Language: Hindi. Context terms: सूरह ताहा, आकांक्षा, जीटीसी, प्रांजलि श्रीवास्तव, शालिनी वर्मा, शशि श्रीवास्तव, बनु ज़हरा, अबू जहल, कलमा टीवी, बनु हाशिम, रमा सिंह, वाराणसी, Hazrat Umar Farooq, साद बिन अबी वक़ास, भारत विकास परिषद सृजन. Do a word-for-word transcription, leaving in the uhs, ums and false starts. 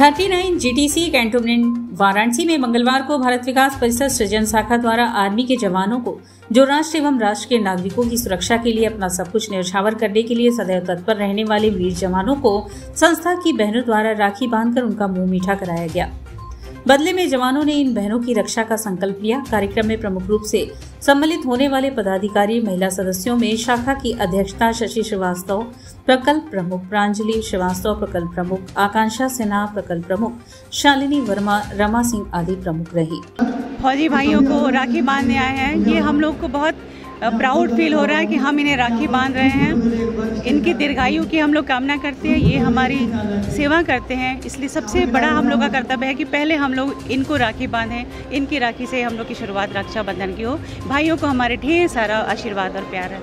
उनतालीस जीटीसी कैंटोनमेंट वाराणसी में मंगलवार को भारत विकास परिषद सृजन शाखा द्वारा आर्मी के जवानों को, जो राष्ट्र एवं राष्ट्र के नागरिकों की सुरक्षा के लिए अपना सब कुछ न्यौछावर करने के लिए सदैव तत्पर रहने वाले वीर जवानों को संस्था की बहनों द्वारा राखी बांधकर उनका मुंह मीठा कराया गया। बदले में जवानों ने इन बहनों की रक्षा का संकल्प लिया। कार्यक्रम में प्रमुख रूप से सम्मिलित होने वाले पदाधिकारी महिला सदस्यों में शाखा की अध्यक्षता शशि श्रीवास्तव, प्रकल्प प्रमुख प्रांजलि श्रीवास्तव, प्रकल्प प्रमुख आकांक्षा सिन्हा, प्रकल्प प्रमुख शालिनी वर्मा, रमा सिंह आदि प्रमुख रही। फौजी भाइयों को राखी बांधने आए हैं, ये हम लोग को बहुत प्राउड फील हो रहा है कि हम इन्हें राखी बांध रहे हैं। इनकी दीर्घायु की हम लोग कामना करते हैं, ये हमारी सेवा करते हैं, इसलिए सबसे बड़ा हम लोग का कर्तव्य है कि पहले हम लोग इनको राखी बांधें। इनकी राखी से हम लोग की शुरुआत रक्षाबंधन की हो। भाइयों को हमारे ढेर सारा आशीर्वाद और प्यार है।